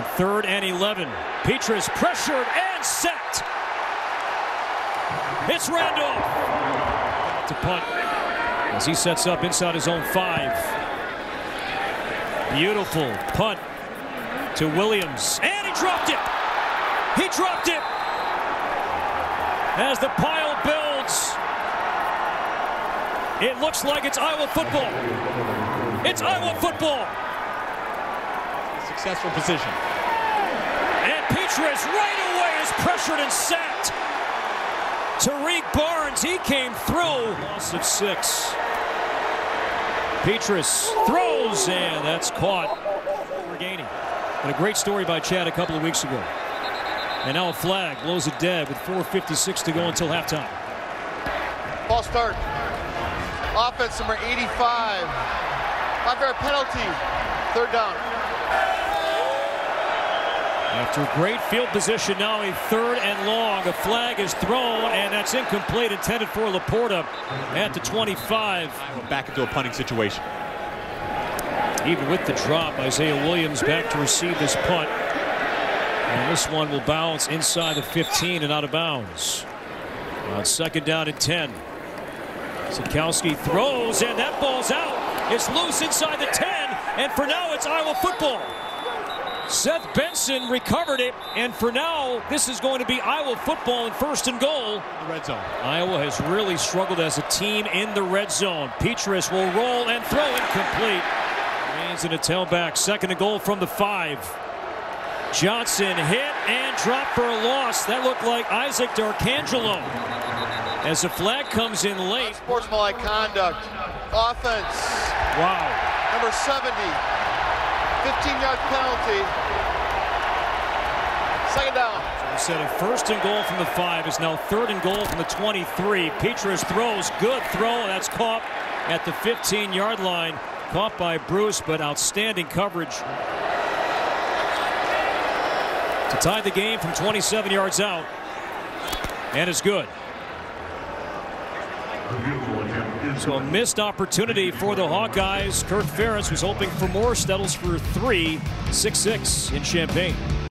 On 3rd and 11, Petras pressured and sacked. It's Randolph to punt as he sets up inside his own 5. Beautiful punt to Williams, and he dropped it. He dropped it as the pile builds. It looks like it's Iowa football. It's Iowa football. Successful position. And Petras right away is pressured and sacked. Tariq Barnes, he came through. Loss of 6. Petras throws, and that's caught. Regaining. And a great story by Chad a couple of weeks ago. And now a flag blows it dead with 4:56 to go until halftime. False start. Offense number 85. 5-yard penalty. 3rd down. After great field position, now a 3rd and long. A flag is thrown, and that's incomplete, intended for Laporta at the 25. Back into a punting situation. Even with the drop, Isaiah Williams back to receive this punt. And this one will bounce inside the 15 and out of bounds. On 2nd down and 10. Sikowski throws, and that ball's out. It's loose inside the 10, and for now it's Iowa football. Seth Benson recovered it, and for now, this is going to be Iowa football in 1st and goal. The red zone. Iowa has really struggled as a team in the red zone. Petras will roll and throw incomplete. Remains in a tailback. 2nd and goal from the 5. Johnson hit and dropped for a loss. That looked like Isaac D'Arcangelo. As the flag comes in late. Sportsmanlike conduct. Offense. Wow. Number 70. 15-yard penalty. 2nd down. So instead of 1st and goal from the 5, is now 3rd and goal from the 23. Petras throws. Good throw. That's caught at the 15-yard line. Caught by Bruce, but outstanding coverage to tie the game from 27 yards out. And it's good. So a missed opportunity for the Hawkeyes. Kirk Ferris was hoping for more. Settles for 3, 6-6 in Champaign.